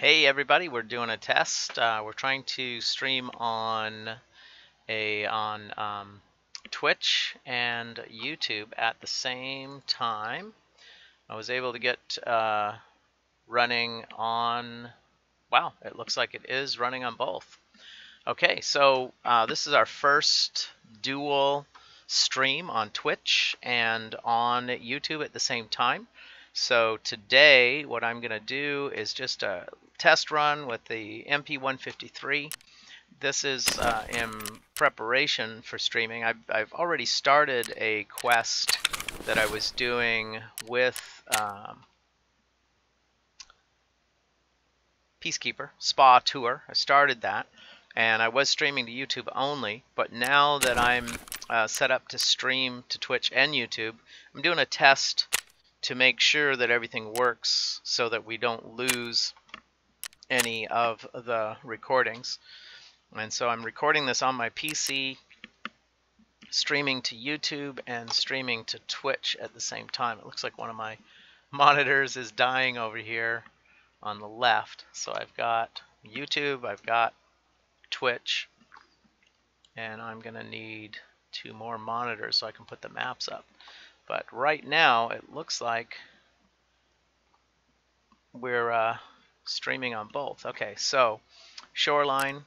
Hey everybody, we're doing a test. We're trying to stream on Twitch and YouTube at the same time. I was able to get running on, wow, it looks like it is running on both. Okay, so this is our first dual stream on Twitch and on YouTube at the same time. So today what I'm going to do is just a test run with the MP 153. This is in preparation for streaming. I've already started a quest that I was doing with Peacekeeper, Spa Tour. I started that and I was streaming to YouTube only, but now that I'm set up to stream to Twitch and YouTube, I'm doing a test to make sure that everything works so that we don't lose any of the recordings. And so I'm recording this on my PC, streaming to YouTube and streaming to Twitch at the same time. It looks like one of my monitors is dying over here on the left. So I've got YouTube, I've got Twitch, and I'm gonna need two more monitors so I can put the maps up. But right now, it looks like we're streaming on both. Okay, so Shoreline.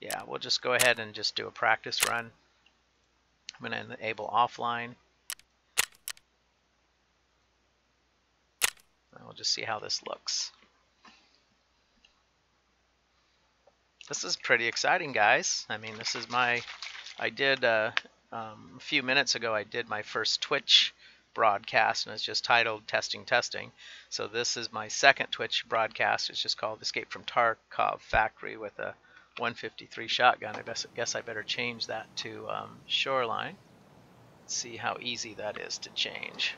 Yeah, we'll just go ahead and just do a practice run. I'm going to enable offline. And we'll just see how this looks. This is pretty exciting, guys. I mean, this is my... a few minutes ago I did my first Twitch broadcast, and it's just titled Testing. So this is my second Twitch broadcast. It's just called Escape from Tarkov Factory with a 153 shotgun. I guess I better change that to Shoreline. Let's see how easy that is to change.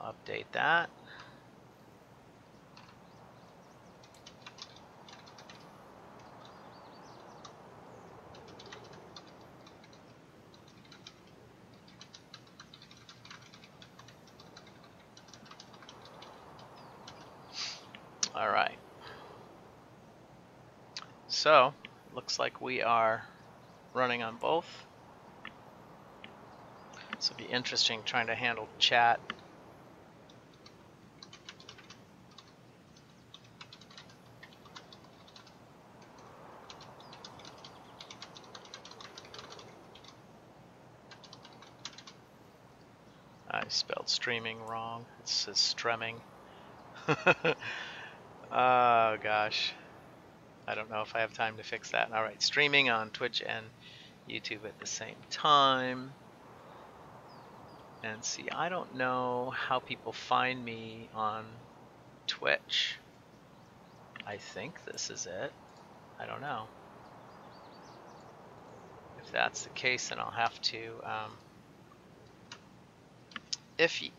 I'll update that. All right, so looks like we are running on both. This will be interesting trying to handle chat. I spelled streaming wrong. It says stremming. Oh gosh, I don't know if I have time to fix that. All right, streaming on Twitch and YouTube at the same time. And see, I don't know how people find me on Twitch. I think this is it. I don't know. If that's the case, then I'll have to...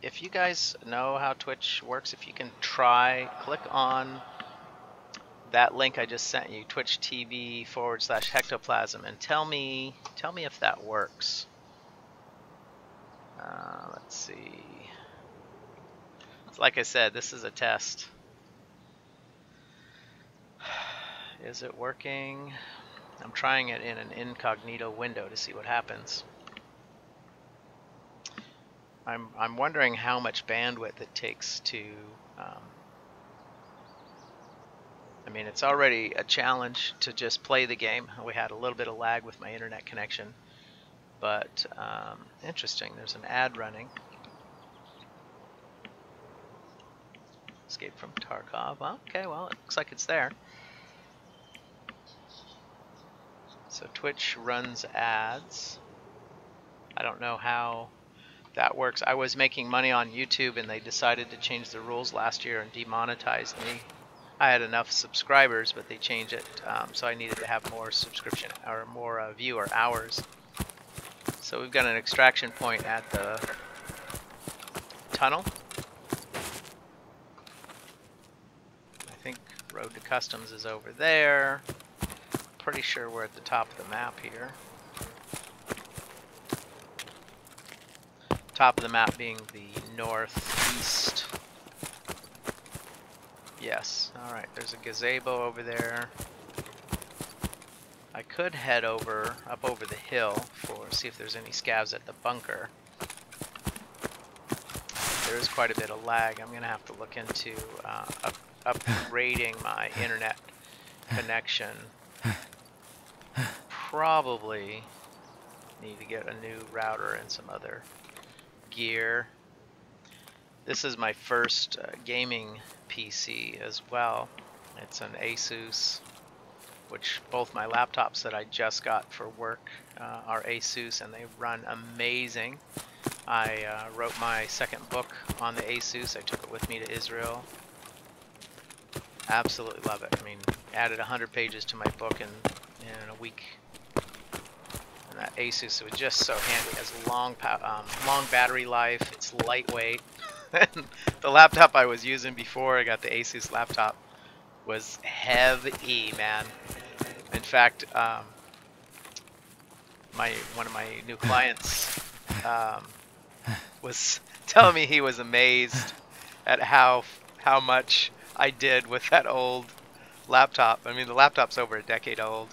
If you guys know how Twitch works, if you can try, click on that link I just sent you, twitch.tv/Hectoplasim, and tell me if that works. Let's see. Like I said, this is a test. Is it working? I'm trying it in an incognito window to see what happens. I'm wondering how much bandwidth it takes to, I mean, it's already a challenge to just play the game. We had a little bit of lag with my internet connection, but interesting, there's an ad running. Escape from Tarkov, okay, well, it looks like it's there. So Twitch runs ads. I don't know how that works. I was making money on YouTube and they decided to change the rules last year and demonetized me. I had enough subscribers, but they changed it, so I needed to have more subscription or more viewer hours. So we've got an extraction point at the tunnel. I think Road to Customs is over there. Pretty sure we're at the top of the map here. Top of the map being the northeast Yes. Alright, there's a gazebo over there. I could head over, up over the hill, for see if there's any scavs at the bunker. There is quite a bit of lag. I'm going to have to look into upgrading my internet connection. Probably need to get a new router and some other gear. This is my first gaming PC as well. It's an Asus, which both my laptops that I just got for work are Asus, and they run amazing. I wrote my second book on the Asus. I took it with me to Israel. Absolutely love it. I mean, added 100 pages to my book in a week. And that Asus was just so handy. It has long battery life. It's lightweight. The laptop I was using before I got the Asus laptop was heavy, man. In fact, one of my new clients was telling me he was amazed at how much I did with that old laptop. I mean, the laptop's over a decade old,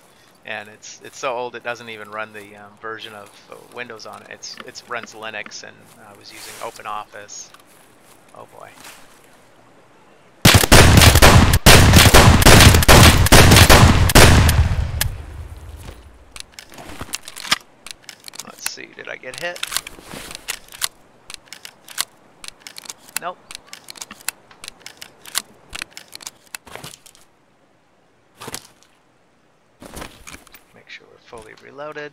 and it's so old it doesn't even run the version of Windows on it. It runs Linux, and I was using OpenOffice. Oh boy. Let's see, did I get hit? Nope. Make sure we're fully reloaded.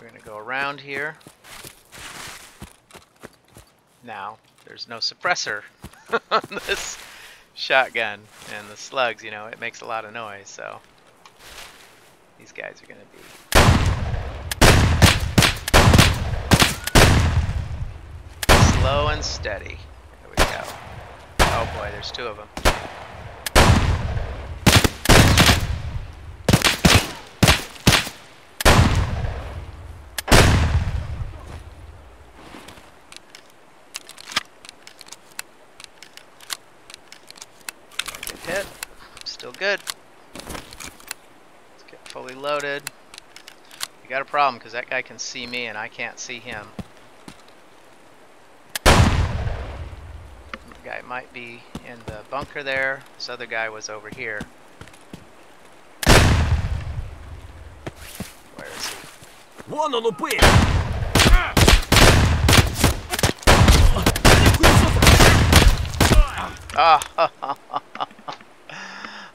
We're gonna go around here. Now, there's no suppressor on this shotgun, and the slugs, you know, it makes a lot of noise, so these guys are gonna be... slow and steady. There we go. Oh boy, there's two of them. Good hit. Still good. Let's get fully loaded. You got a problem because that guy can see me and I can't see him. Guy might be in the bunker there. This other guy was over here. Where is he? One on the way.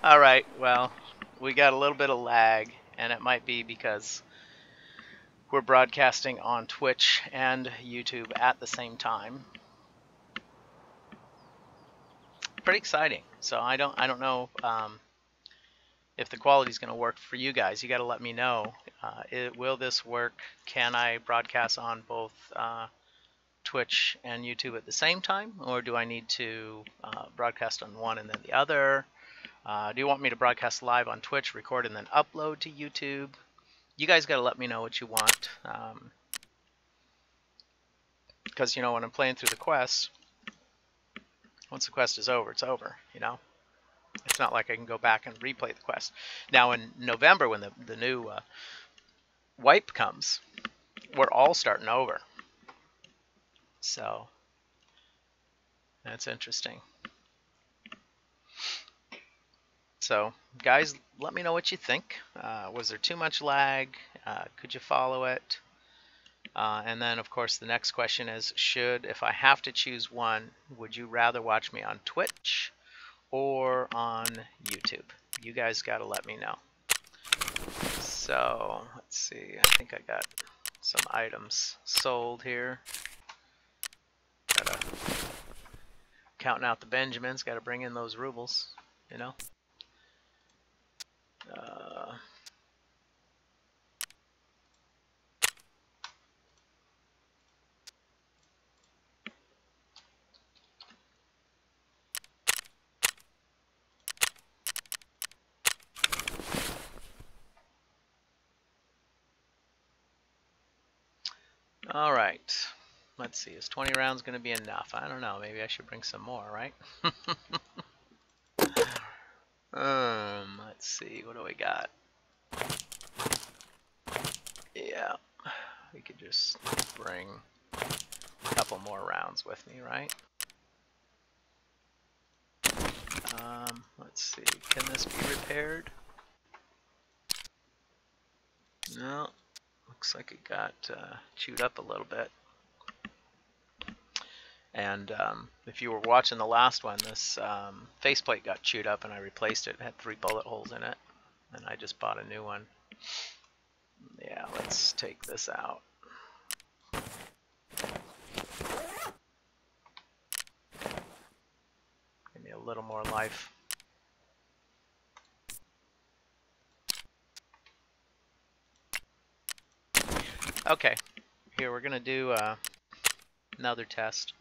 All right. Well, we got a little bit of lag, and it might be because we're broadcasting on Twitch and YouTube at the same time. Pretty exciting. So I don't know if the quality is going to work for you guys. You got to let me know. Will this work? Can I broadcast on both Twitch and YouTube at the same time, or do I need to broadcast on one and then the other? Do you want me to broadcast live on Twitch, record, and then upload to YouTube? You guys got to let me know what you want, because you know when I'm playing through the quest. Once the quest is over, it's over, you know? It's not like I can go back and replay the quest. Now in November, when the new wipe comes, we're all starting over. So, that's interesting. So, guys, let me know what you think. Was there too much lag? Could you follow it? And then, of course, the next question is, if I have to choose one, would you rather watch me on Twitch or on YouTube? You guys got to let me know. So, let's see. I think I got some items sold here. Gotta counting out the Benjamins. Got to bring in those rubles, you know. All right, let's see, is 20 rounds going to be enough? I don't know, maybe I should bring some more, right? Let's see, what do we got? Yeah, we could just bring a couple more rounds with me, right? Let's see, can this be repaired? No, looks like it got chewed up a little bit. And if you were watching the last one, this faceplate got chewed up and I replaced it. It had 3 bullet holes in it, and I just bought a new one. Yeah, let's take this out. Give me a little more life. Okay, here we're going to do another test.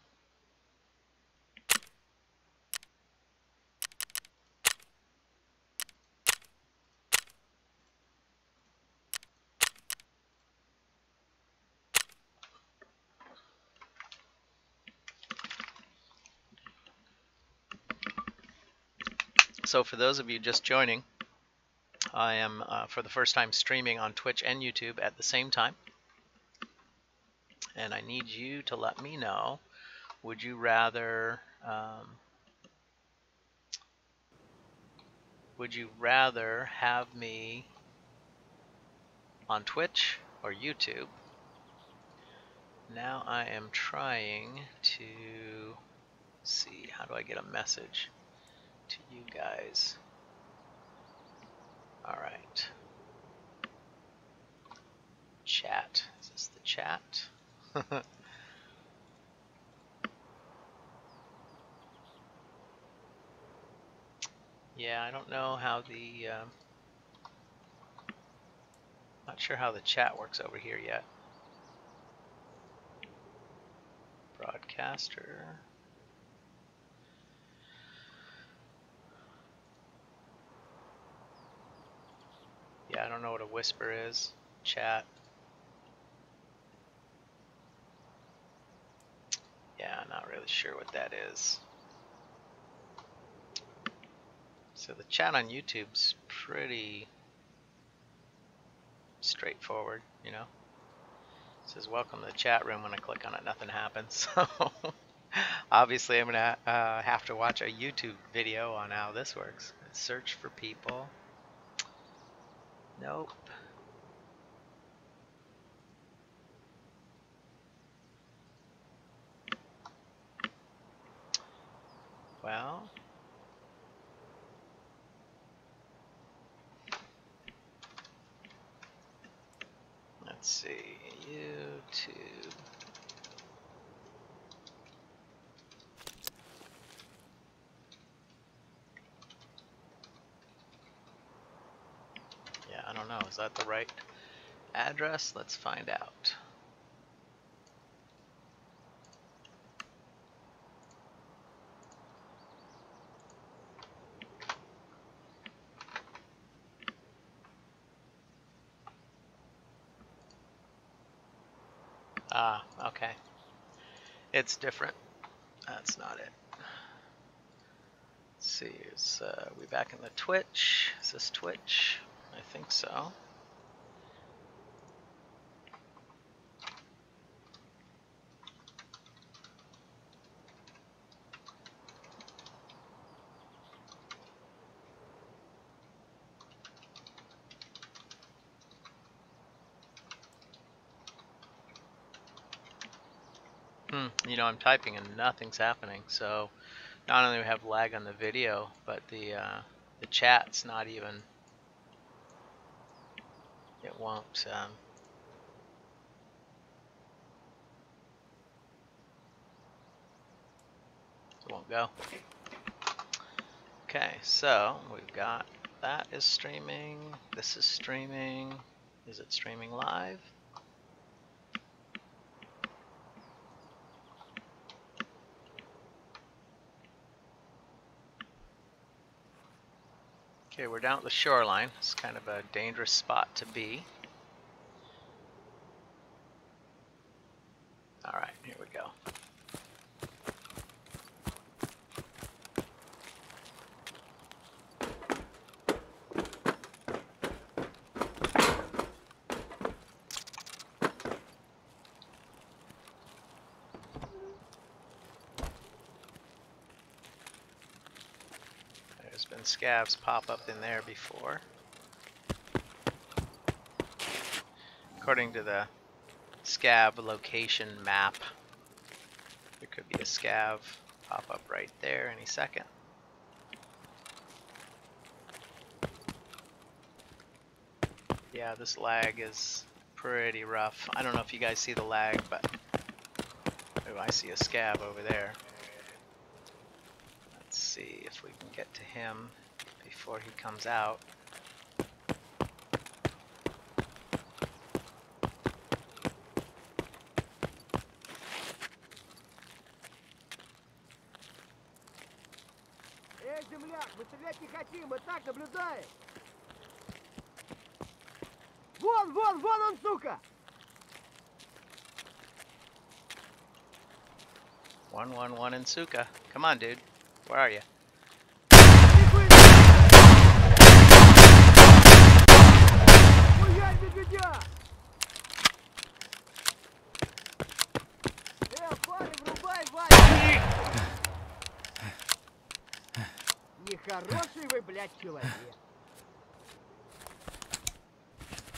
So for those of you just joining, I am for the first time streaming on Twitch and YouTube at the same time. And I need you to let me know, would you rather have me on Twitch or YouTube? Now I am trying to see, how do I get a message to you guys? All right. Chat. Is this the chat? Yeah, I don't know how the not sure how the chat works over here yet. Broadcaster. Yeah, I don't know what a whisper is. Chat. Yeah, I'm not really sure what that is. So the chat on YouTube's pretty straightforward, you know. It says welcome to the chat room. When I click on it, nothing happens. So obviously I'm gonna have to watch a YouTube video on how this works. Let's search for people. Nope. Well, let's see, YouTube. Yeah, I don't know. Is that the right address? Let's find out. Okay. It's different. That's not it. Let's see, is we back in the Twitch? Is this Twitch? I think so. You know, I'm typing and nothing's happening, so not only do we have lag on the video, but the chat's not even, it won't, it won't go. Okay, so we've got, that is streaming, this is streaming, is it streaming live? Okay, we're down at the shoreline. It's kind of a dangerous spot to be. All right, here we go. gotten scavs pop up in there before. According to the scav location map, there could be a scav pop up right there any second. Yeah, this lag is pretty rough. I don't know if you guys see the lag, but oh, I see a scav over there. Let's see if we can get to him before he comes out. One in Suka. Come on, dude. Where are you? Нехороший вы, блядь, человек.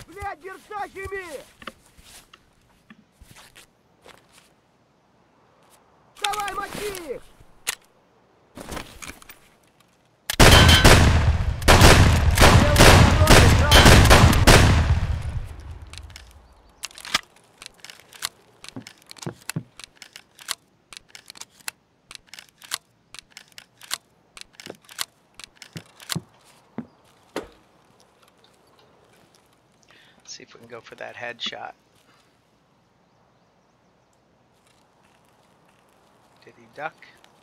Блядь, дерсахими! Давай, мочи их! See if we can go for that headshot. Did he duck?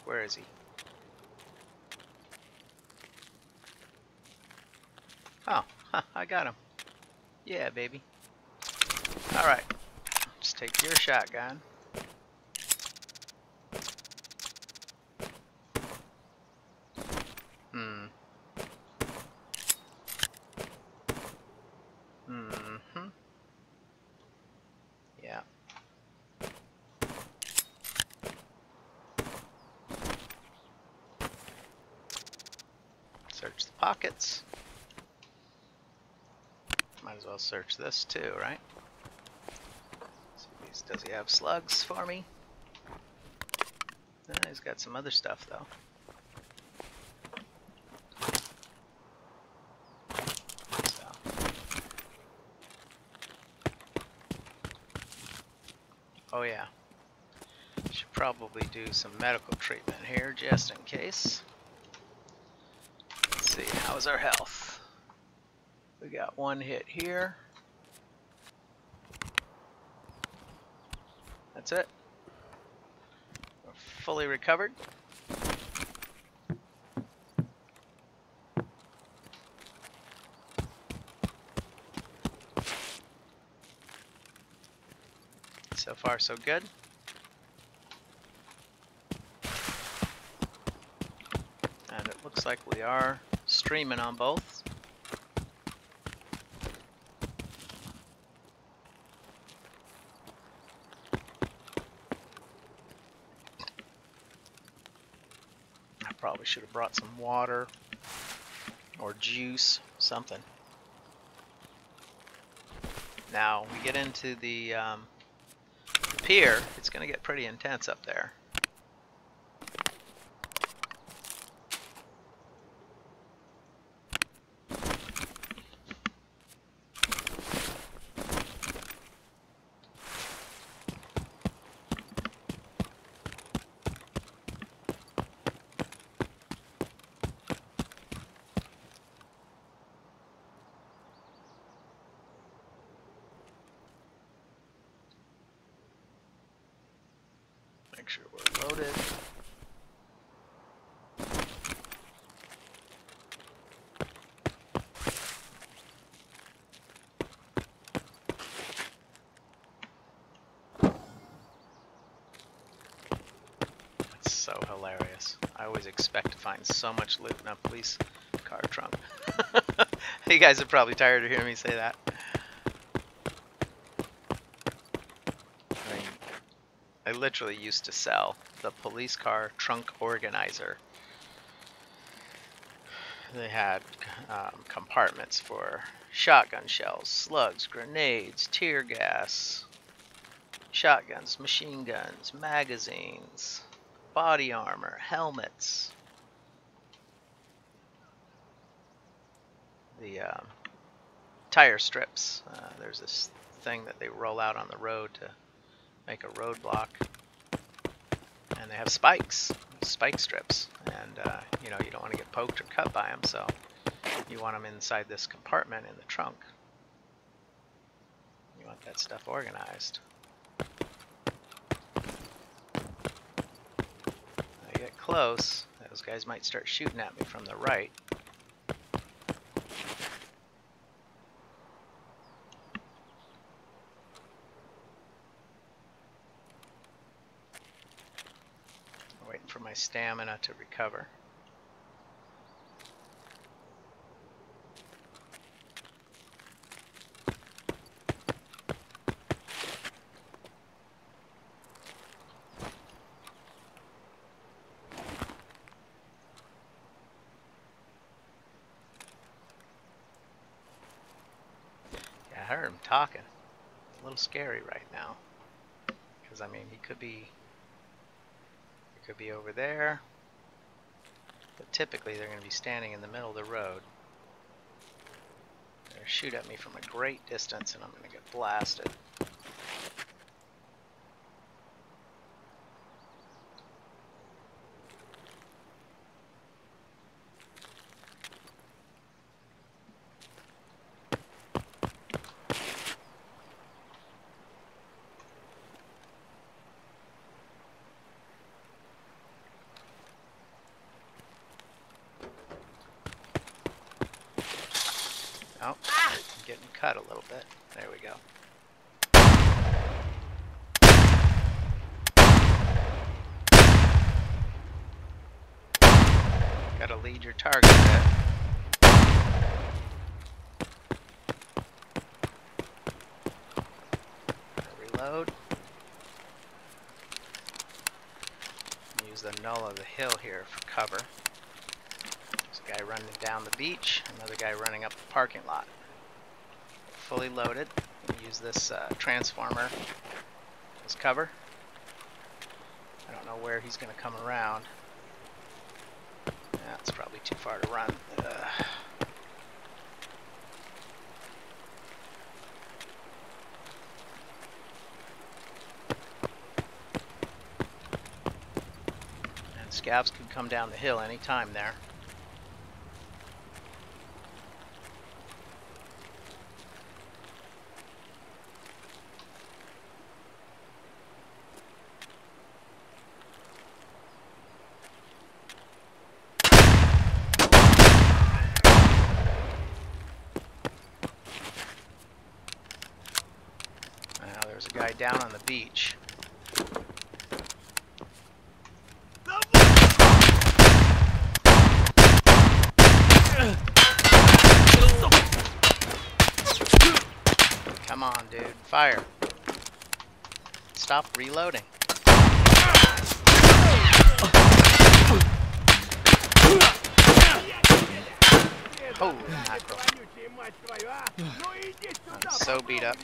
Where is he? Oh, huh, I got him. Yeah, baby. Alright, just take your shotgun. Pockets. Might as well search this too, right? See, does he have slugs for me? No, he's got some other stuff though. So. Oh yeah. Should probably do some medical treatment here just in case. How's our health? We got one hit here. That's it. We're fully recovered. So far, so good. And it looks like we are streaming on both. I probably should have brought some water or juice, something. Now we get into the pier. It's going to get pretty intense up there. Expect to find so much loot in a police car trunk. You guys are probably tired of hearing me say that. I mean, I literally used to sell the police car trunk organizer. they had compartments for shotgun shells, slugs, grenades, tear gas, shotguns, machine guns, magazines, body armor, helmets. The tire strips. There's this thing that they roll out on the road to make a roadblock, and they have spikes, spike strips, and you know, you don't want to get poked or cut by them, so you want them inside this compartment in the trunk. You want that stuff organized. When I get close, those guys might start shooting at me from the right. My stamina to recover. Yeah, I heard him talking. It's a little scary right now, because I mean, he could be over there, but typically they're going to be standing in the middle of the road. They're going to shoot at me from a great distance and I'm going to get blasted. Cut a little bit. There we go. Gotta lead your target a bit. Reload. Use the null of the hill here for cover. There's a guy running down the beach, another guy running up the parking lot. Fully loaded. Use this transformer as cover. I don't know where he's going to come around. That's probably too far to run. And scavs can come down the hill anytime there. Down on the beach. No. Come on, dude. Fire. Stop reloading. Holy mackerel. I'm so beat up.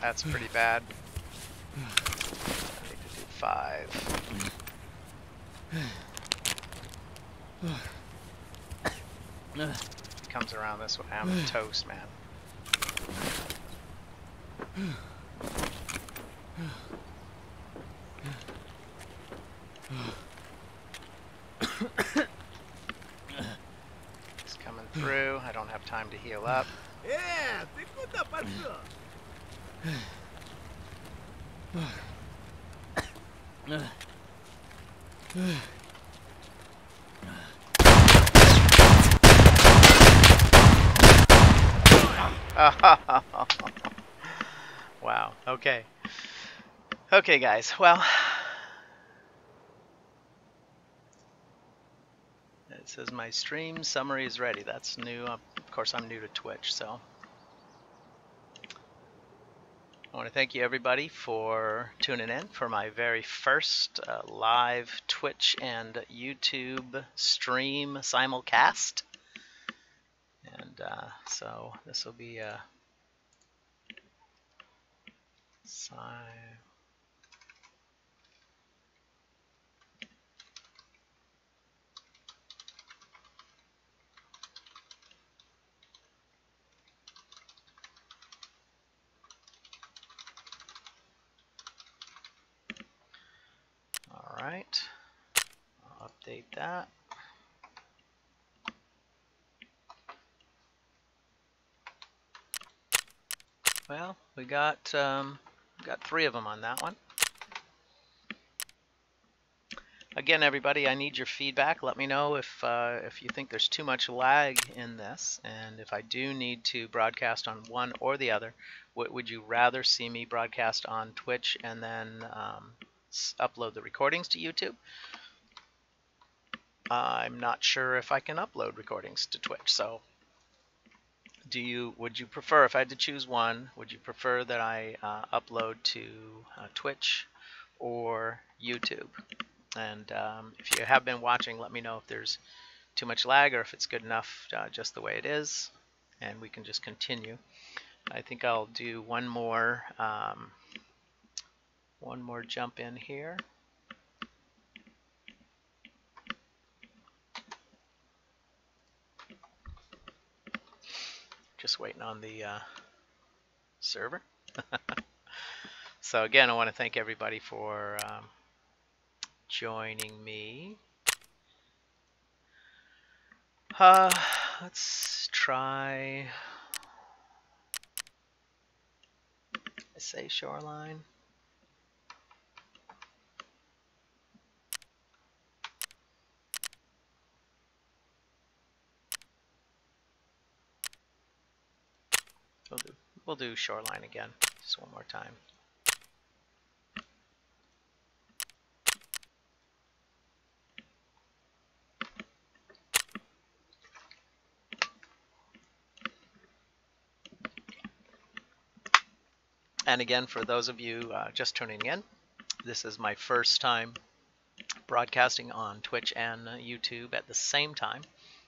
That's pretty bad. I need to do 5. He comes around this way. I'm a toast, man. He's coming through. I don't have time to heal up. Yeah, wow. Okay. Okay guys, well, It says my stream summary is ready. That's new. Of course, I'm new to Twitch, so I want to thank you everybody for tuning in for my very first live Twitch and YouTube stream simulcast. And so this will be a Alright, I'll update that. Well, we got three of them on that one. Again, everybody, I need your feedback. Let me know if you think there's too much lag in this, and if I do need to broadcast on one or the other, what would you rather see me broadcast on Twitch and then upload the recordings to YouTube? I'm not sure if I can upload recordings to Twitch, so would you prefer, if I had to choose one, would you prefer that I upload to Twitch or YouTube? And if you have been watching, let me know if there's too much lag or if it's good enough just the way it is, and we can just continue. I think I'll do one more jump in here. Just waiting on the server. So again, I want to thank everybody for joining me. Let's try, I say Shoreline. We'll do Shoreline again, just one more time. And again, for those of you just tuning in, this is my first time broadcasting on Twitch and YouTube at the same time.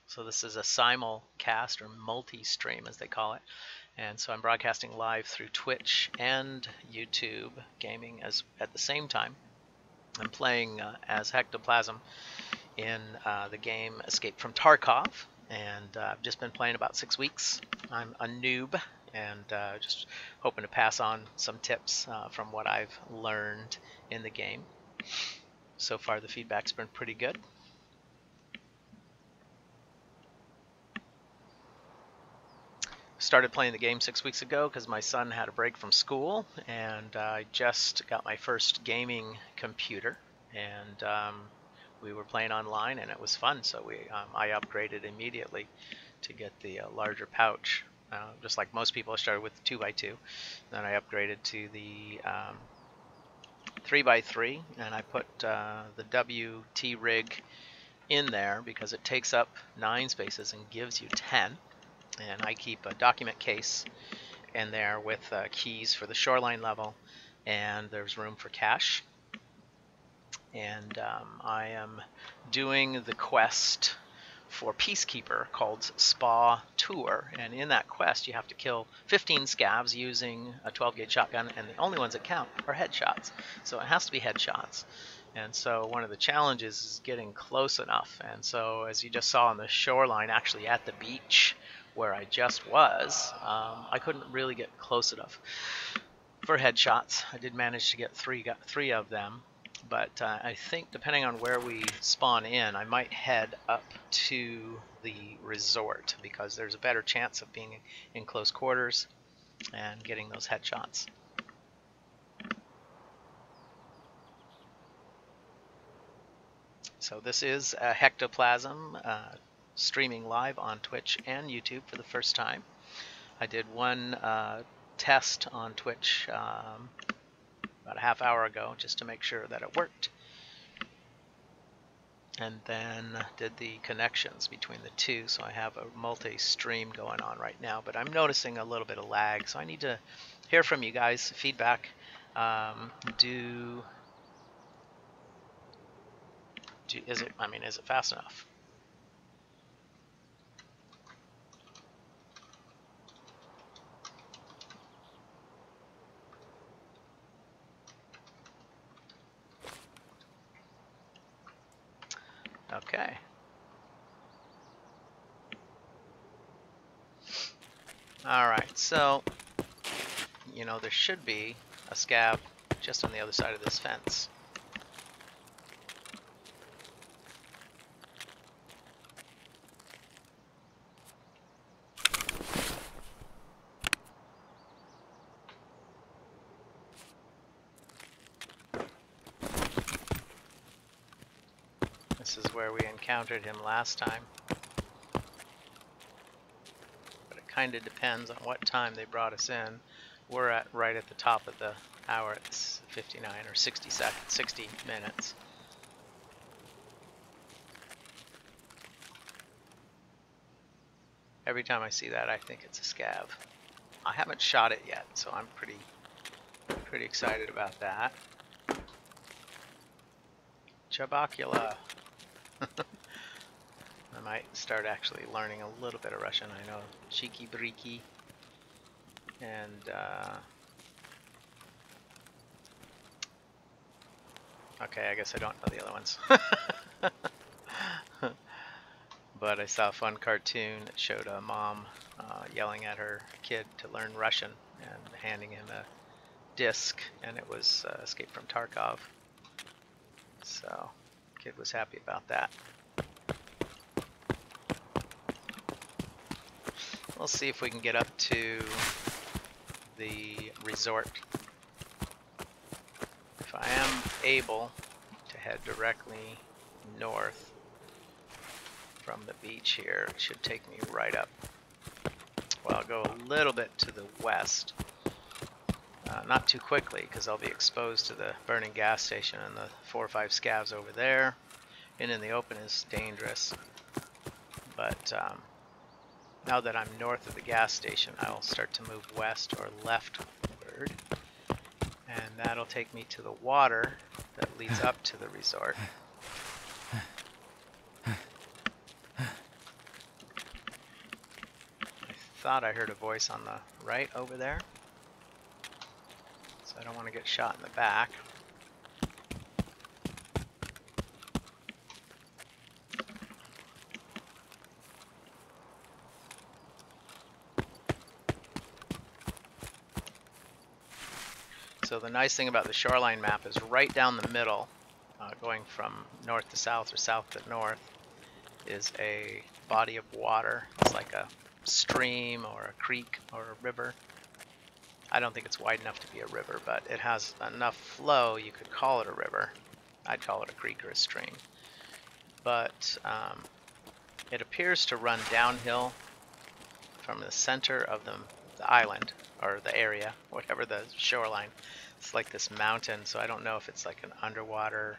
So this is a simulcast, or multi-stream as they call it. And so I'm broadcasting live through Twitch and YouTube gaming at the same time. I'm playing as Hectoplasim in the game Escape from Tarkov, and I've just been playing about 6 weeks. I'm a noob, and just hoping to pass on some tips from what I've learned in the game. So far the feedback's been pretty good. Started playing the game 6 weeks ago because my son had a break from school, and I just got my first gaming computer, and we were playing online and it was fun, so I upgraded immediately to get the larger pouch. Just like most people, I started with the 2x2, then I upgraded to the 3x3, and I put the WT rig in there because it takes up 9 spaces and gives you 10. And I keep a document case in there with keys for the Shoreline level, and there's room for cash. And I am doing the quest for Peacekeeper called Spa Tour, and in that quest you have to kill 15 scavs using a 12-gauge shotgun, and the only ones that count are headshots, so it has to be headshots. And so one of the challenges is getting close enough, and so as you just saw on the Shoreline, actually at the beach where I just was, I couldn't really get close enough for headshots. I did manage to get three of them, but I think depending on where we spawn in, I might head up to the resort because there's a better chance of being in close quarters and getting those headshots. So this is Hectoplasim streaming live on Twitch and YouTube for the first time. I did one test on Twitch about a half hour ago just to make sure that it worked. and then did the connections between the two. So I have a multi-stream going on right now, but I'm noticing a little bit of lag. So I need to hear from you guys, feedback. Is it fast enough? Okay. All right, so, you know, there should be a scab just on the other side of this fence. This is where we encountered him last time. But it kind of depends on what time they brought us in. We're at right at the top of the hour. It's 59 or 60 seconds, 60 minutes. Every time I see that, I think it's a scab. I haven't shot it yet, so I'm pretty excited about that. Chabacula. I might start actually learning a little bit of Russian. I know Chiki Briki and okay, I guess I don't know the other ones. But I saw a fun cartoon that showed a mom yelling at her kid to learn Russian and handing him a disc, and it was Escape from Tarkov. So kid was happy about that. We'll see if we can get up to the resort. If I am able to head directly north from the beach here, it should take me right up. Well, I'll go a little bit to the west. Not too quickly, because I'll be exposed to the burning gas station and the 4 or 5 scavs over there, and in the open is dangerous. But now that I'm north of the gas station, I'll start to move west or leftward, and that'll take me to the water that leads up to the resort. I thought I heard a voice on the right over there. I don't want to get shot in the back. So the nice thing about the Shoreline map is right down the middle, going from north to south or south to north, is a body of water. It's like a stream or a creek or a river. I don't think it's wide enough to be a river, but it has enough flow, you could call it a river. I'd call it a creek or a stream. But it appears to run downhill from the center of the island, or the area, whatever the shoreline. It's like this mountain, so I don't know if it's like an underwater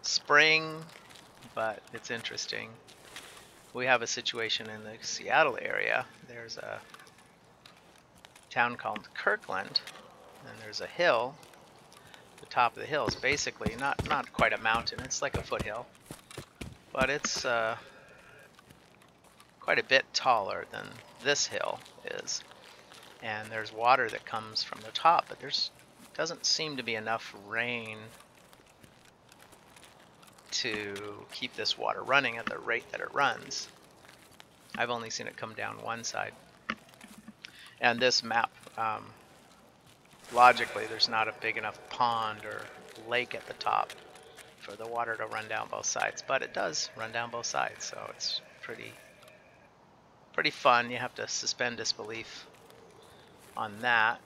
spring, but it's interesting. We have a situation in the Seattle area. There's a town called Kirkland, and there's a hill. The top of the hill is basically not quite a mountain, it's like a foothill, but it's quite a bit taller than this hill is, and there's water that comes from the top, but there's doesn't seem to be enough rain to keep this water running at the rate that it runs. I've only seen it come down one side. And this map, logically, there's not a big enough pond or lake at the top for the water to run down both sides, but it does run down both sides, so it's pretty fun. You have to suspend disbelief on that.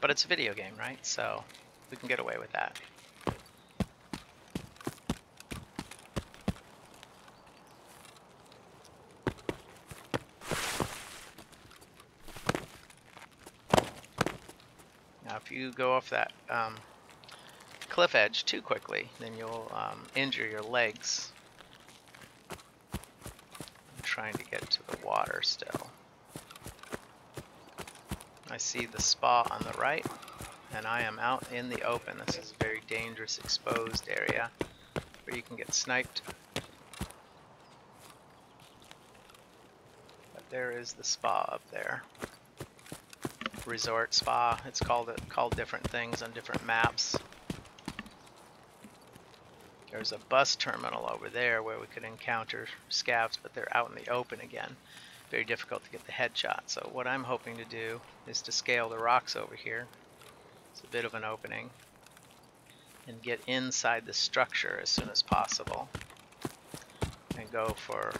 But it's a video game, right? So we can get away with that. if you go off that cliff edge too quickly, then you'll injure your legs. I'm trying to get to the water still. I see the spa on the right, and I am out in the open. This is a very dangerous, exposed area where you can get sniped. But there is the spa up there. Resort spa. It's called different things on different maps. There's a bus terminal over there where we could encounter scavs, but they're out in the open again. Very difficult to get the headshot. So what I'm hoping to do is to scale the rocks over here. It's a bit of an opening. And get inside the structure as soon as possible. And go for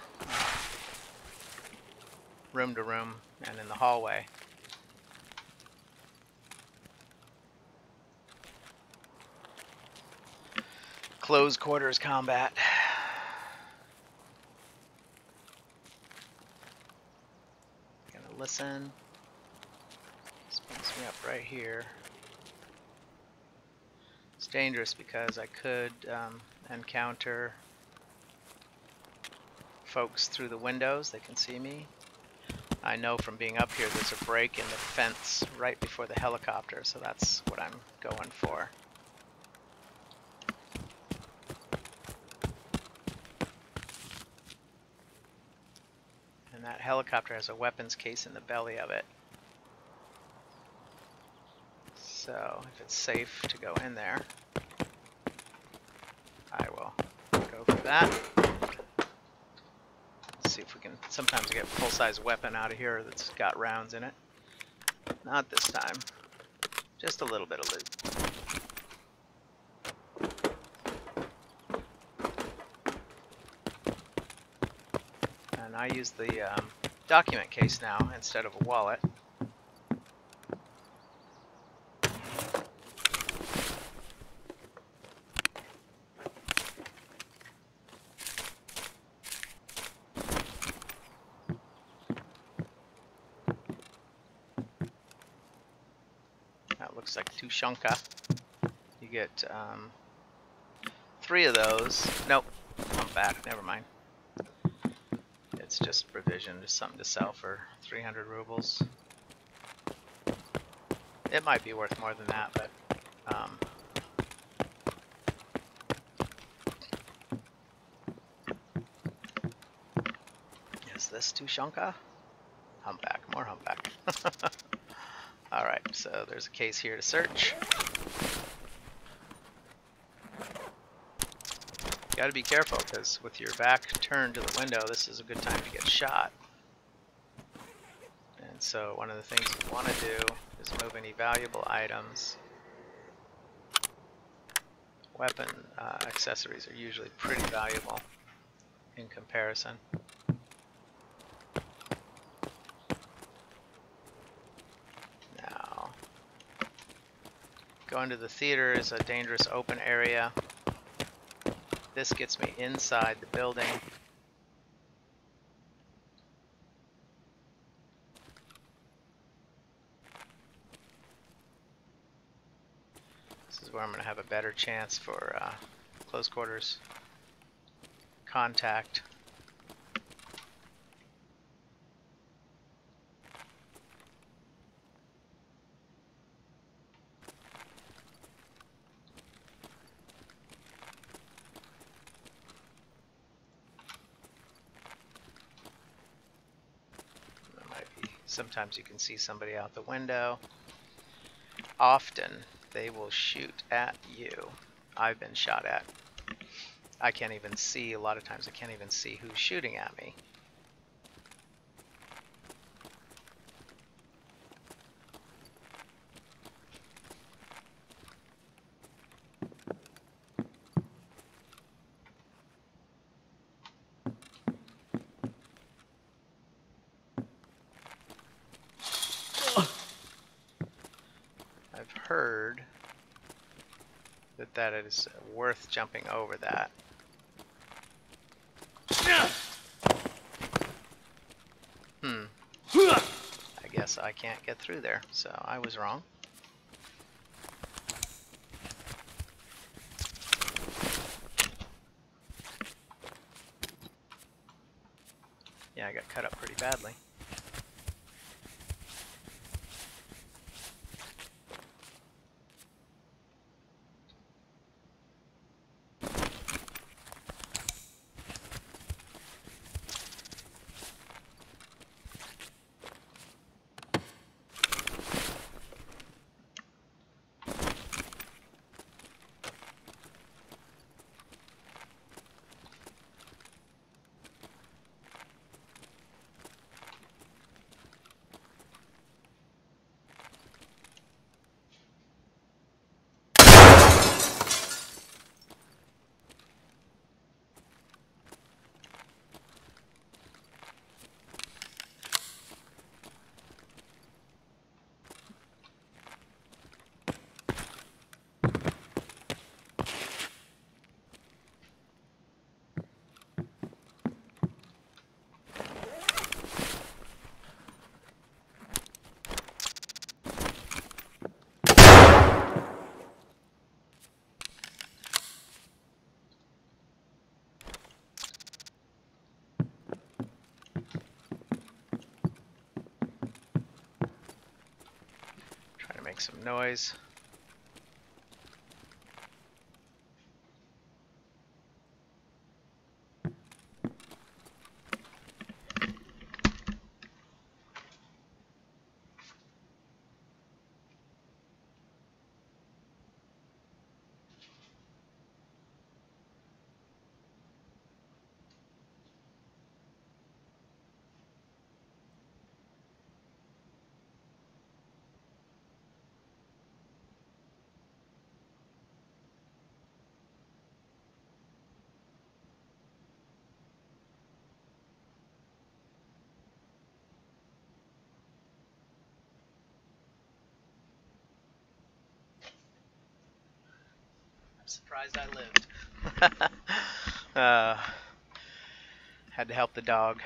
room to room and in the hallway. Close quarters combat. Gonna listen. This picks me up right here. It's dangerous because I could encounter folks through the windows. They can see me. I know from being up here there's a break in the fence right before the helicopter, so that's what I'm going for. That helicopter has a weapons case in the belly of it. So if it's safe to go in there, I will go for that. Let's see if we can sometimes get a full-size weapon out of here that's got rounds in it. Not this time. Just a little bit of loot. I use the document case now instead of a wallet. That looks like Tushanka. You get 3 of those. Nope, I'm back, never mind. It's just provision, just something to sell for 300 rubles. It might be worth more than that, but is this Tushanka? Humpback, more humpback. Alright, so there's a case here to search. You gotta be careful, because with your back turned to the window, this is a good time to get shot. And so one of the things you want to do is move any valuable items. Weapon accessories are usually pretty valuable in comparison. Now, going to the theater is a dangerous open area. This gets me inside the building. This is where I'm going to have a better chance for close quarters contact. Sometimes you can see somebody out the window. Often they will shoot at you. I've been shot at. I can't even see, a lot of times I can't even see who's shooting at me. That it is worth jumping over that. I guess I can't get through there, so I was wrong. got cut up pretty badly. Some noise. Surprised I lived. Had to help the dog.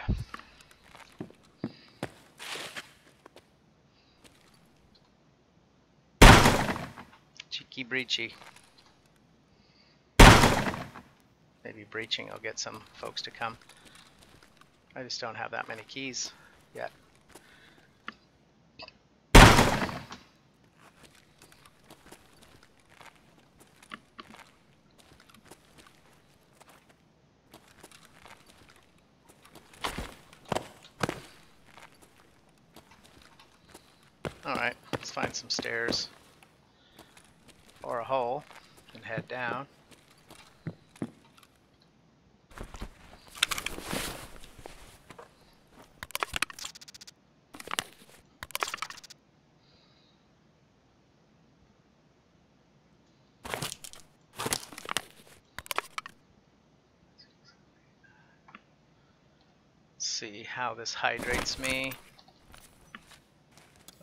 Cheeky breechy. Maybe breaching will get some folks to come. I just don't have that many keys yet. Find some stairs or a hole and head down. See how this hydrates me.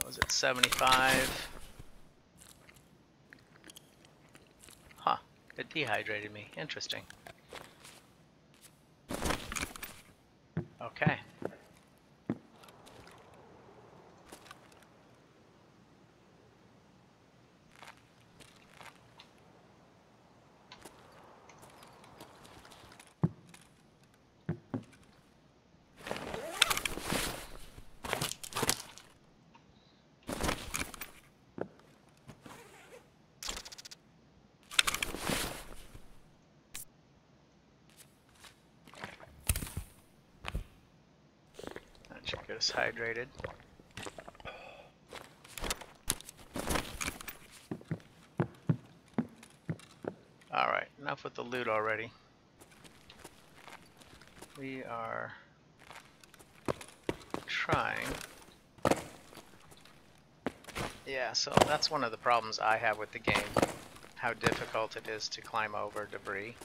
Was it 75? Huh, it dehydrated me. Interesting. Okay. Hydrated. All right, enough with the loot already. We are trying. Yeah, so that's one of the problems I have with the game, how difficult it is to climb over debris.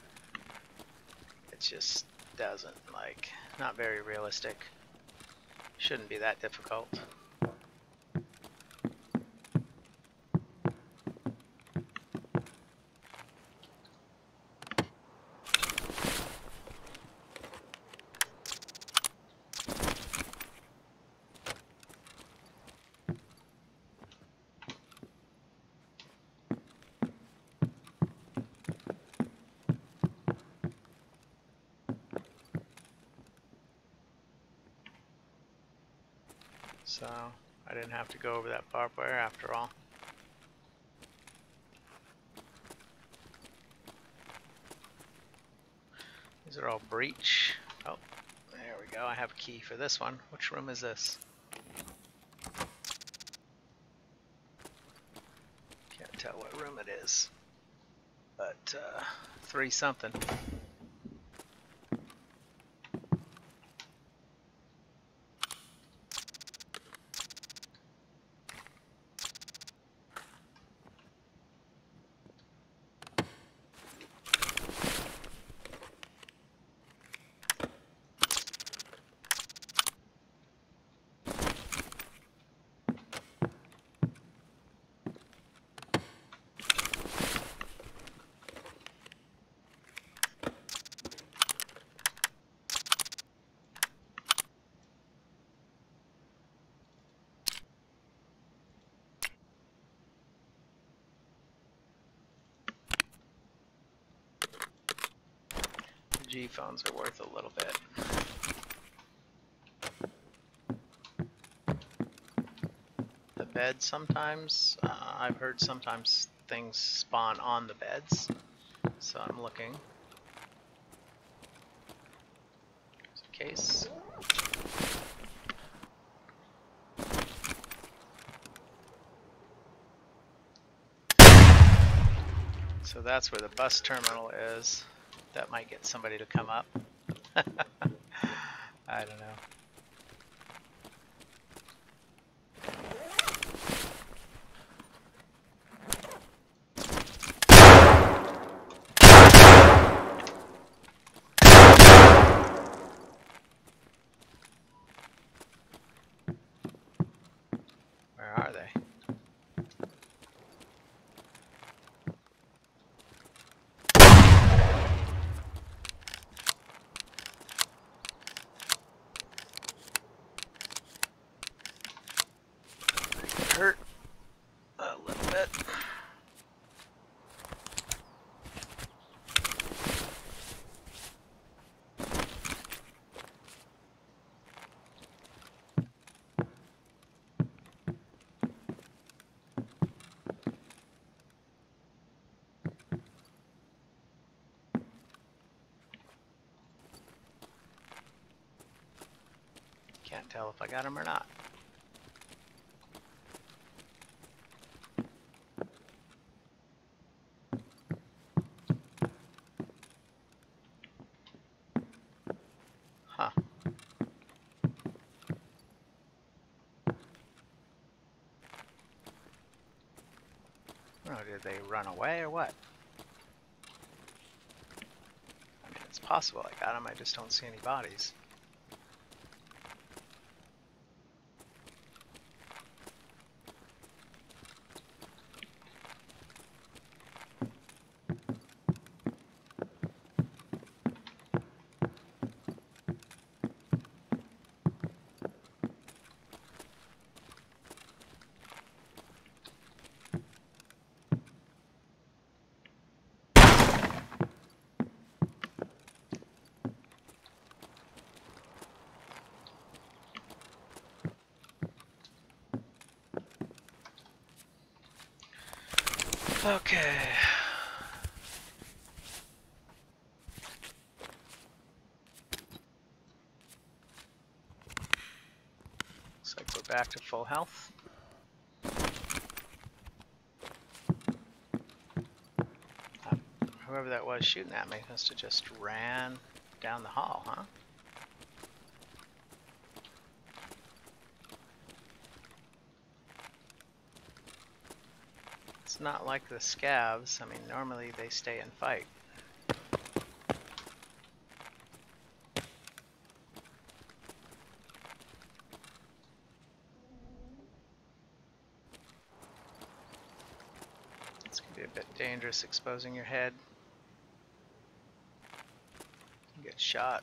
It just doesn't, like, not very realistic. Shouldn't be that difficult. so I didn't have to go over that barbed wire after all. These are all breach. Oh, there we go. I have a key for this one. Which room is this? Can't tell what room it is, but 3 something. G phones are worth a little bit. The bed sometimes, I've heard sometimes things spawn on the beds, so I'm looking. There's a case. So that's where the bus terminal is. That might get somebody to come up. I don't know. Can't tell if I got him or not. Huh. Well, did they run away or what? I mean, it's possible I got him, I just don't see any bodies. Okay. Looks like we're back to full health. Whoever that was shooting at me must have just ran down the hall, huh? Not like the scavs. I mean, normally they stay and fight. This could be a bit dangerous, exposing your head. You get shot.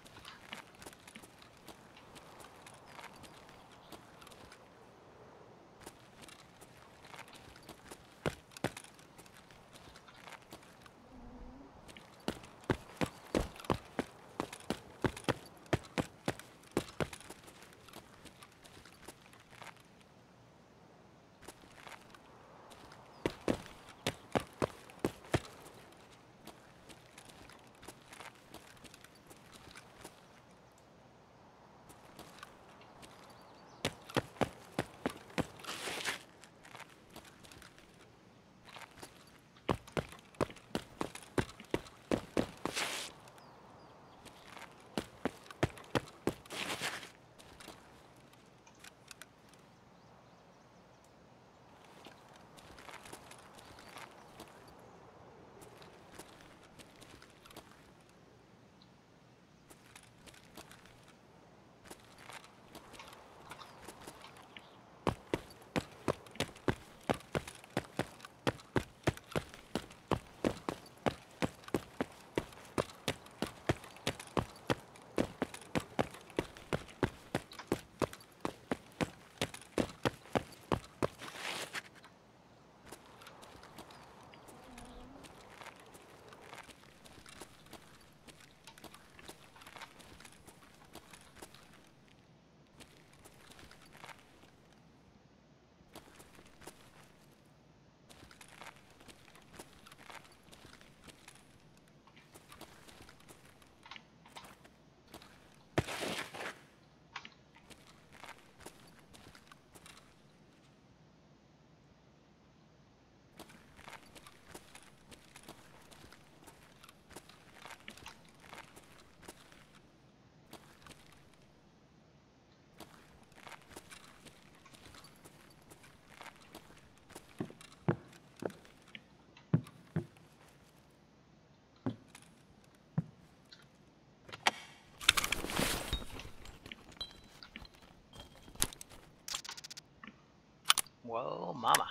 Whoa, mama.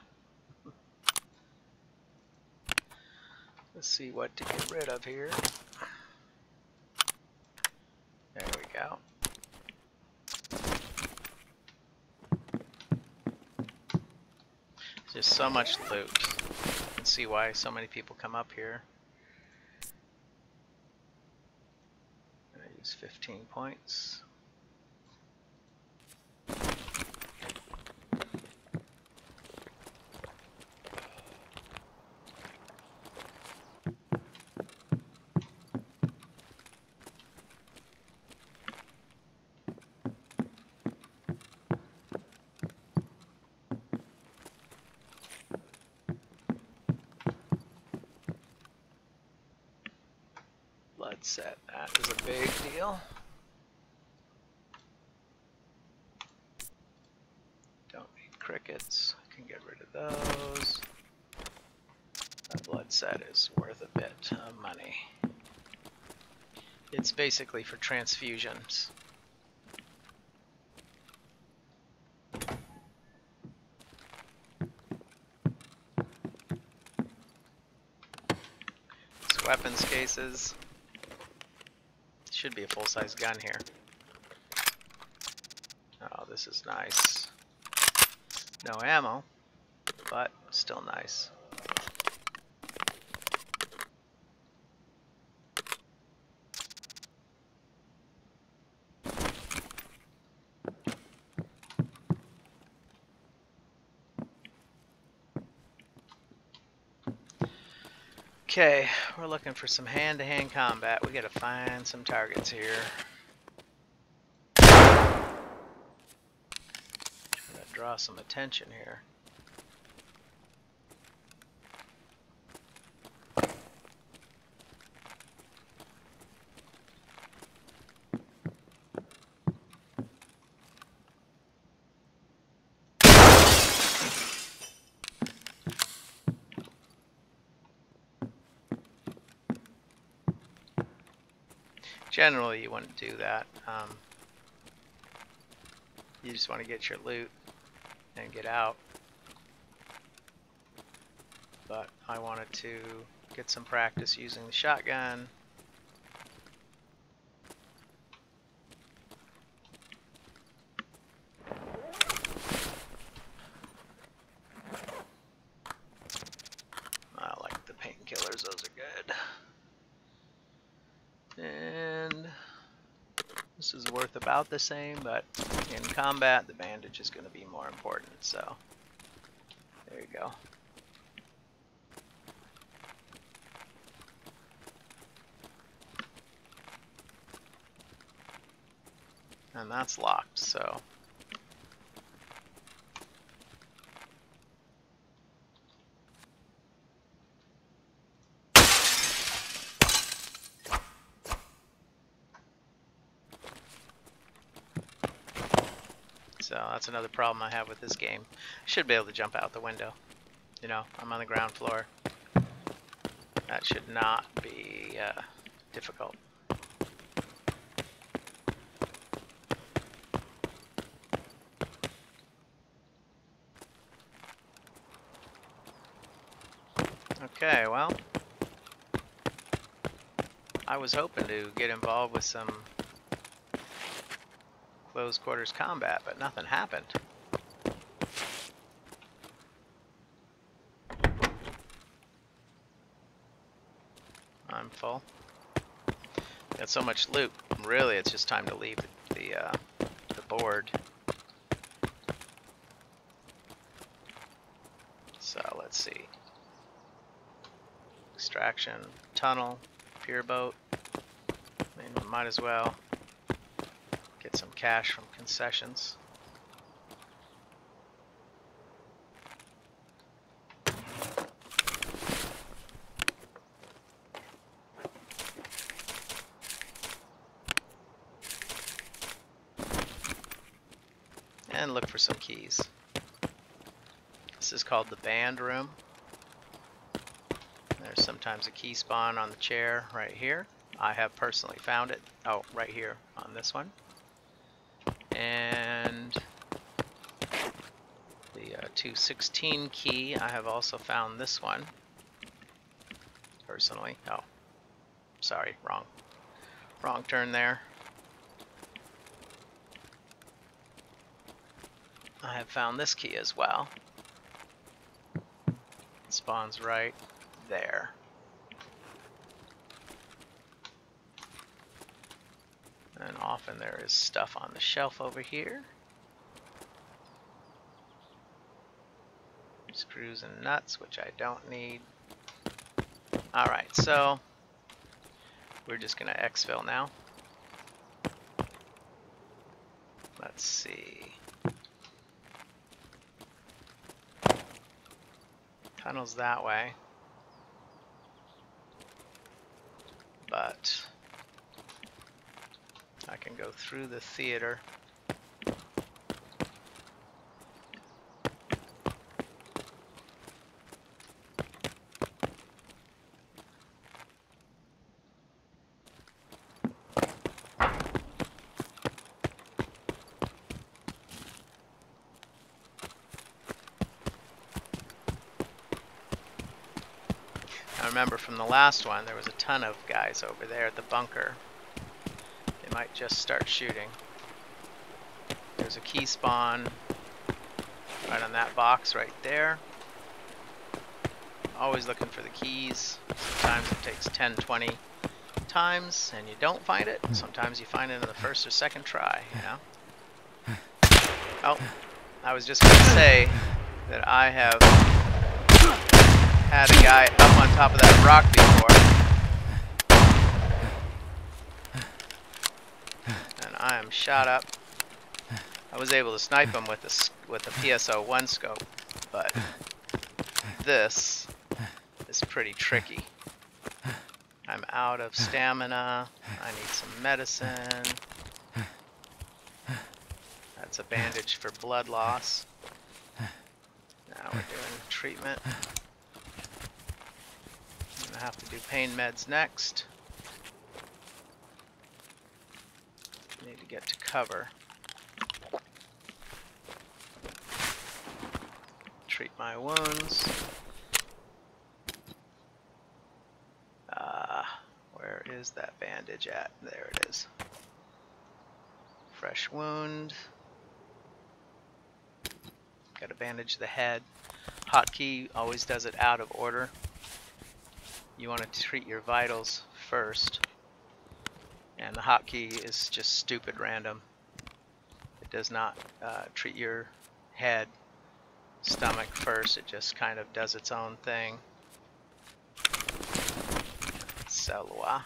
Let's see what to get rid of here. There we go. Just so much loot. You can see why so many people come up here. I'm gonna use 15 points. Set. That is a big deal. Don't need crickets. I can get rid of those. That blood set is worth a bit of money. It's basically for transfusions. It's weapons cases. Should be a full-size gun here. Oh, this is nice. No ammo, but still nice. Okay, we're looking for some hand-to-hand combat. We gotta find some targets here. Trying to draw some attention here. Generally, you want to do that. You just want to get your loot and get out. But I wanted to get some practice using the shotgun. I like the painkillers, those are good. And this is worth about the same, but in combat the bandage is going to be more important, so there you go. And that's locked, so that's another problem I have with this game. I should be able to jump out the window. You know, I'm on the ground floor. That should not be difficult. Okay, well, I was hoping to get involved with some close quarters combat, but nothing happened. I'm full. Got so much loot. Really, it's just time to leave the board. So let's see. Extraction, tunnel, pier boat. I mean, we might as well. Get some cash from concessions. And look for some keys. This is called the band room. There's sometimes a key spawn on the chair right here. I have personally found it. Oh, right here on this one. And the 216 key. I have also found this one personally. Oh, sorry, wrong turn there. I have found this key as well. It spawns right there. And often there is stuff on the shelf over here. Screws and nuts, which I don't need. Alright, so we're just going to exfil now. Let's see. Tunnels that way. But I can go through the theater. Remember from the last one, there was a ton of guys over there at the bunker. They might just start shooting. There's a key spawn right on that box right there. Always looking for the keys. Sometimes it takes 10, 20 times and you don't find it. Sometimes you find it in the first or second try, you know? Oh, I was just going to say that I have had a guy up on top of that rock before, and I am shot up. I was able to snipe him with the PSO1 scope, but this is pretty tricky. I'm out of stamina. I need some medicine. That's a bandage for blood loss. Now we're doing treatment. I have to do pain meds next. Need to get to cover. Treat my wounds. Where is that bandage at? There it is. Fresh wound. Got to bandage the head. Hotkey always does it out of order. You want to treat your vitals first, and the hotkey is just stupid random. It does not treat your head, stomach first. It just kind of does its own thing. Selwa.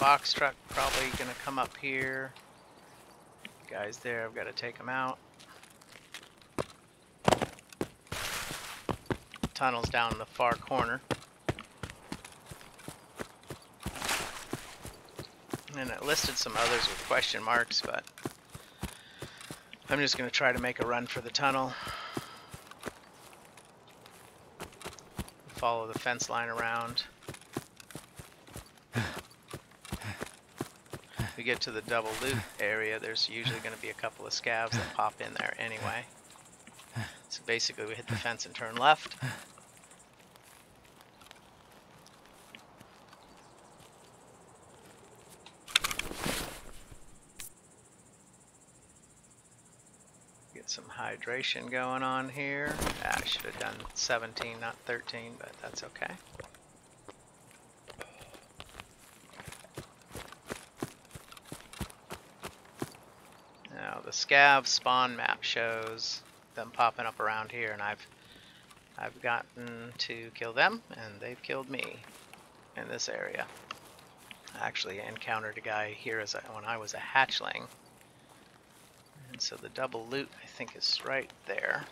Box truck probably gonna come up here. Guys there, I've got to take them out. Tunnel's down in the far corner. And it listed some others with question marks, but I'm just gonna try to make a run for the tunnel. Follow the fence line around. We get to the double loot area, there's usually going to be a couple of scavs that pop in there anyway. So basically we hit the fence and turn left. Get some hydration going on here. Ah, I should have done 17, not 13, but that's okay. Scav spawn map shows them popping up around here, and I've gotten to kill them, and they've killed me in this area. I actually encountered a guy here when I was a hatchling, and so the double loot I think is right there.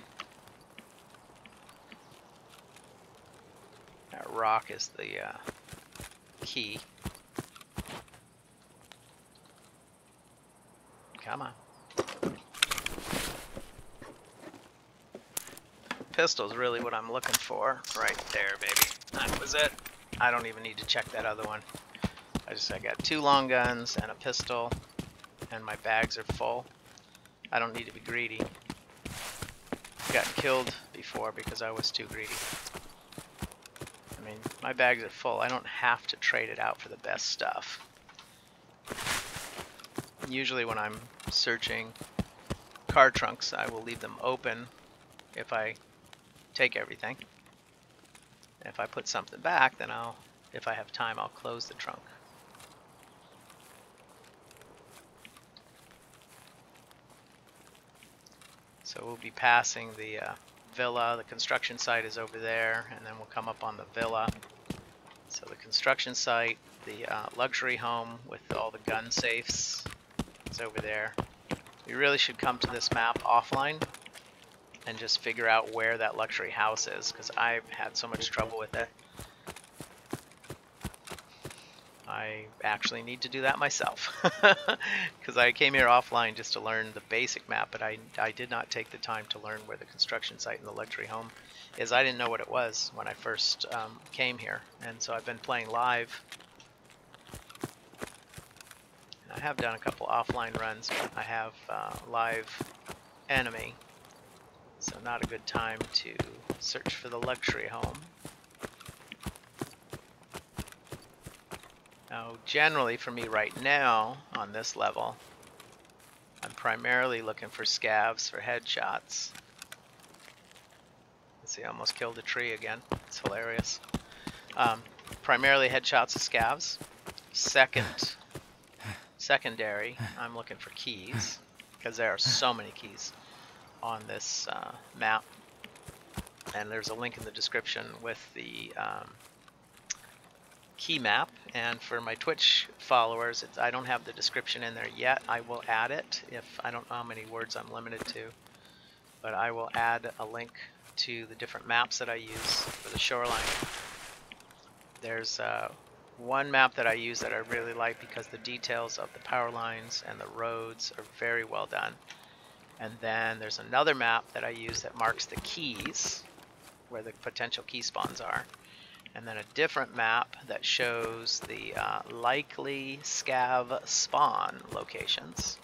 That rock is the key. Come on. pistol's really what I'm looking for. Right there, baby. That was it. I don't even need to check that other one. I got two long guns and a pistol, and my bags are full. I don't need to be greedy. Got killed before because I was too greedy. I mean, my bags are full. I don't have to trade it out for the best stuff. Usually when I'm searching car trunks, I will leave them open if I take everything. And if I put something back, then I'll, if I have time, I'll close the trunk. So we'll be passing the villa. The construction site is over there, and then we'll come up on the villa. So the construction site, the luxury home with all the gun safes is over there. We really should come to this map offline and just figure out where that luxury house is, because I've had so much trouble with it. I actually need to do that myself, because I came here offline just to learn the basic map, but I did not take the time to learn where the construction site and the luxury home is. I didn't know what it was when I first came here, and so I've been playing live. And I have done a couple offline runs, but I have live enemy, so not a good time to search for the luxury home. Now, generally for me right now, on this level, I'm primarily looking for scavs for headshots. Let's see, I almost killed a tree again. It's hilarious. Primarily headshots of scavs. Secondary, I'm looking for keys, because there are so many keys on this map. And there's a link in the description with the key map, and for my Twitch followers, I don't have the description in there yet. I will add it. If I don't know how many words I'm limited to, but I will add a link to the different maps that I use for the shoreline. There's one map that I use that I really like because the details of the power lines and the roads are very well done. And then there's another map that I use that marks the keys, where the potential key spawns are. And then a different map that shows the likely scav spawn locations.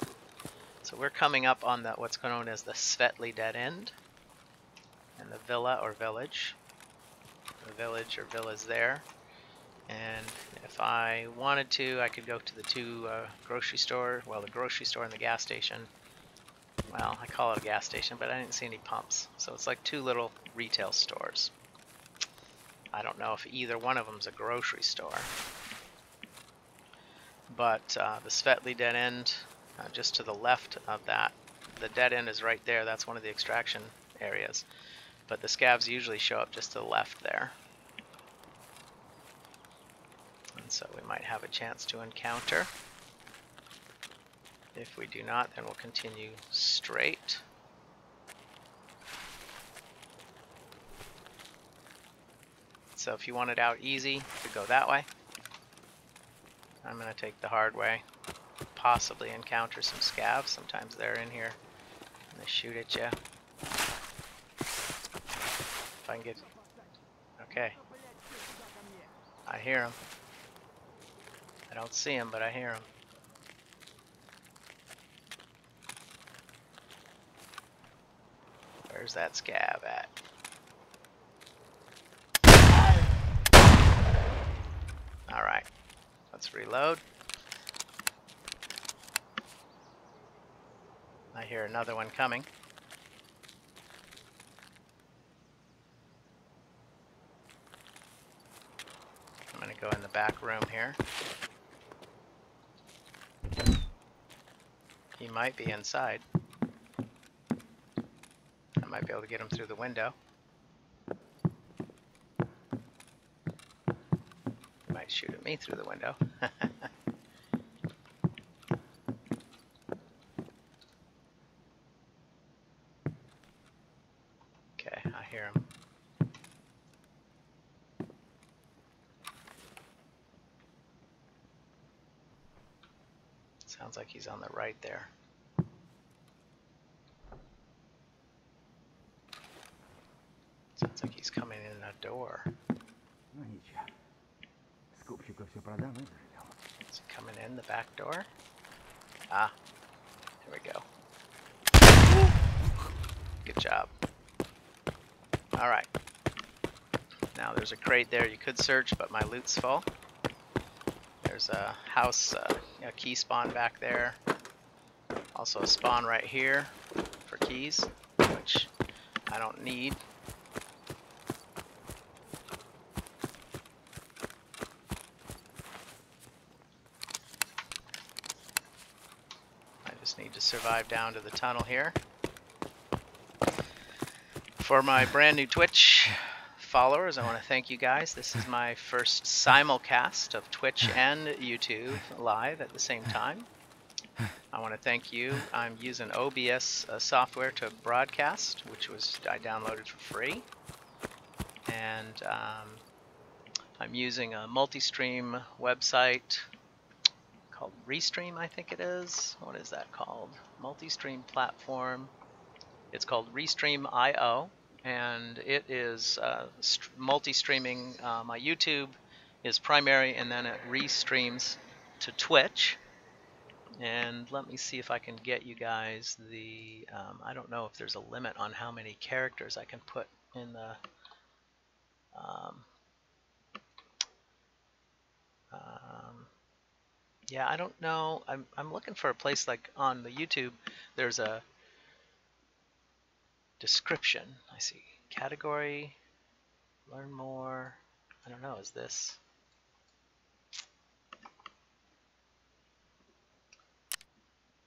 So we're coming up on the, what's known as the Svetly dead end, and the villa or village. The village or villa's there. And if I wanted to, I could go to the two grocery store, well, the grocery store and the gas station. Well, I call it a gas station, but I didn't see any pumps. So it's like two little retail stores. I don't know if either one of them's a grocery store, but the Svetly dead end, just to the left of that, the dead end is right there. That's one of the extraction areas, but the scavs usually show up just to the left there, and so we might have a chance to encounter. If we do not, then we'll continue straight. So if you want it out easy, you could go that way. I'm going to take the hard way. Possibly encounter some scavs. Sometimes they're in here and they shoot at you. If I can get... Okay. I hear them. I don't see them, but I hear them. Where's that scav at? Alright, let's reload. I hear another one coming. I'm going to go in the back room here. He might be inside. I might be able to get him through the window. Shoot at me through the window. Okay, I hear him. Sounds like he's on the right there. that door. Is it coming in the back door? Ah, there we go. Good job. All right. Now there's a crate there you could search, but my loot's full. There's a house, a key spawn back there. Also a spawn right here for keys, which I don't need. I just need to survive down to the tunnel here. For my brand new Twitch followers, I want to thank you guys. This is my first simulcast of Twitch and YouTube live at the same time. I want to thank you. I'm using OBS software to broadcast, which was I downloaded for free, and I'm using a multi-stream website called Restream, I think it is. What is that called? Multi-stream platform. It's called Restream.io. And it is multi-streaming. My YouTube is primary, and then it restreams to Twitch. And let me see if I can get you guys the... I don't know if there's a limit on how many characters I can put in the... yeah, I don't know. I'm looking for a place like on the YouTube. There's a... description. I see category, learn more. I don't know, is this?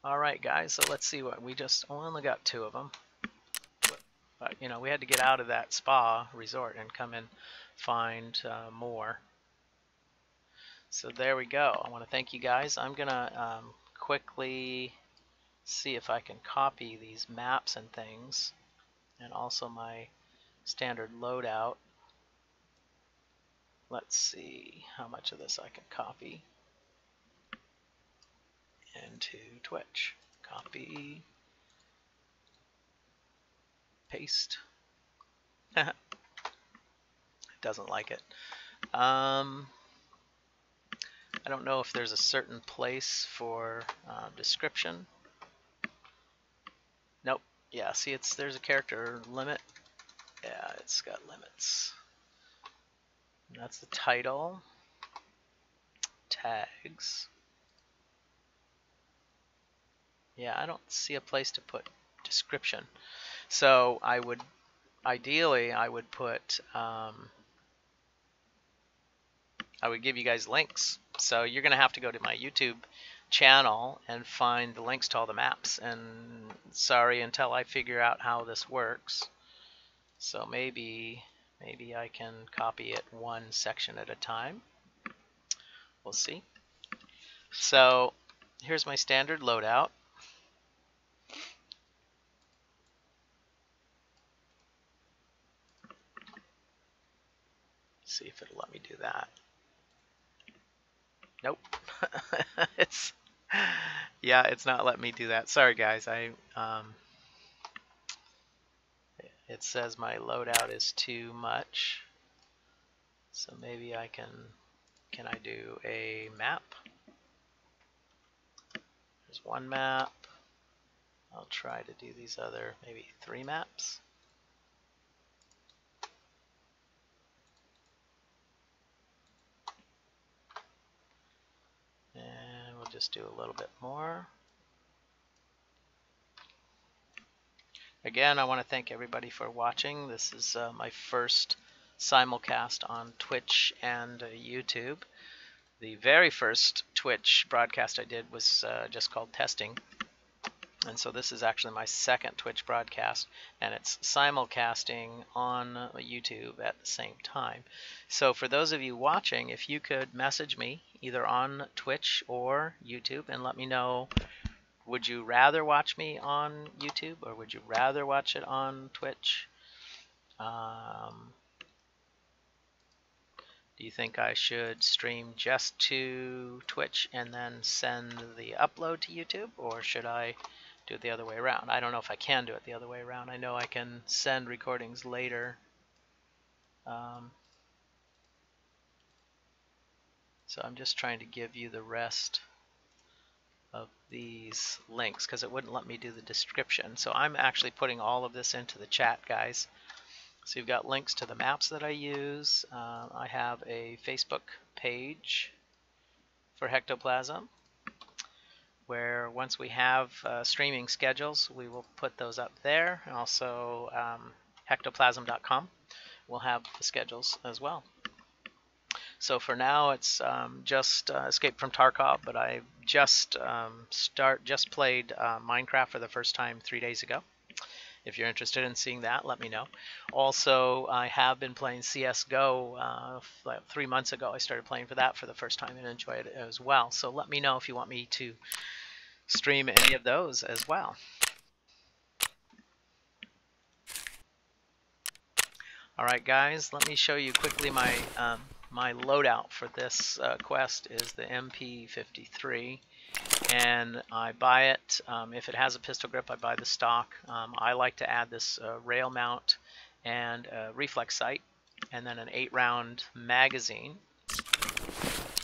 All right guys, so let's see what we just only got two of them. But you know, we had to get out of that spa resort and come and find more. So there we go. I want to thank you guys. I'm gonna quickly see if I can copy these maps and things, and also my standard loadout. Let's see how much of this I can copy into Twitch. Copy, paste. It doesn't like it. I don't know if there's a certain place for description. Nope. Yeah, see, it's there's a character limit. Yeah, it's got limits. And that's the title. Tags. Yeah, I don't see a place to put description. So I would, ideally, I would put, I would give you guys links. So you're going to have to go to my YouTube channel and find the links to all the maps, and sorry until I figure out how this works. So maybe I can copy it one section at a time. We'll see. So here's my standard loadout. See if it'll let me do that. Nope. It's yeah, it's not letting me do that. Sorry guys, it says my loadout is too much. So maybe I can I do a map? There's one map. I'll try to do these other, maybe three maps. And we'll just do a little bit more. Again, I want to thank everybody for watching. This is my first simulcast on Twitch and YouTube. The very first Twitch broadcast I did was just called Testing. And so this is actually my second Twitch broadcast, and it's simulcasting on YouTube at the same time. So for those of you watching, if you could message me either on Twitch or YouTube and let me know, would you rather watch me on YouTube or would you rather watch it on Twitch? Do you think I should stream just to Twitch and then send the upload to YouTube, or should I do it the other way around? I don't know if I can do it the other way around. I know I can send recordings later So I'm just trying to give you the rest of these links because it wouldn't let me do the description. So I'm actually putting all of this into the chat, guys. So you've got links to the maps that I use. I have a Facebook page for Hectoplasim, where once we have streaming schedules, we will put those up there. And also Hectoplasim.com will have the schedules as well. So for now, it's just Escape from Tarkov, but I just played Minecraft for the first time 3 days ago. If you're interested in seeing that, let me know. Also, I have been playing CS:GO like 3 months ago. I started playing for that for the first time and enjoyed it as well. So let me know if you want me to stream any of those as well. All right, guys, let me show you quickly my my loadout for this quest is the MP 153. And I buy it, if it has a pistol grip, I buy the stock. I like to add this rail mount and a reflex sight, and then an 8-round magazine.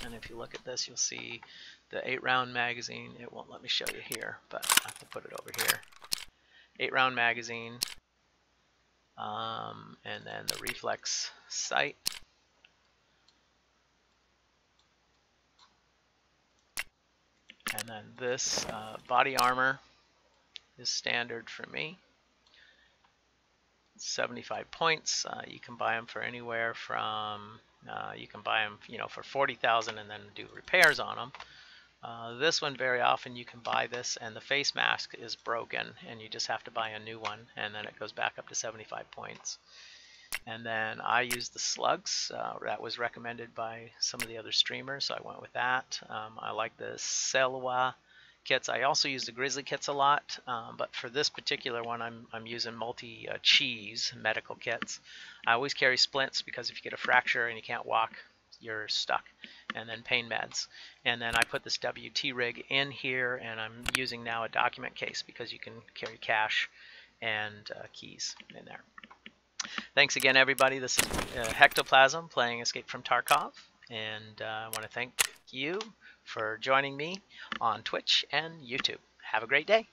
And if you look at this, you'll see the 8-round magazine. It won't let me show you here, but I have to put it over here. 8-round magazine, and then the reflex sight. And then this body armor is standard for me. It's 75 points. You can buy them for anywhere from you can buy them, you know, for 40,000 and then do repairs on them. This one, very often you can buy this, and the face mask is broken, and you just have to buy a new one, and then it goes back up to 75 points. And then I used the slugs. That was recommended by some of the other streamers, so I went with that. I like the Selwa kits. I also use the Grizzly kits a lot, but for this particular one, I'm using multi-cheese medical kits. I always carry splints because if you get a fracture and you can't walk, you're stuck. And then pain meds. And then I put this WT rig in here, and I'm using now a document case because you can carry cash and keys in there. Thanks again, everybody. This is Hectoplasim playing Escape from Tarkov, and I want to thank you for joining me on Twitch and YouTube. Have a great day.